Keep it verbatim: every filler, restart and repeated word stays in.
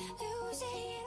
losing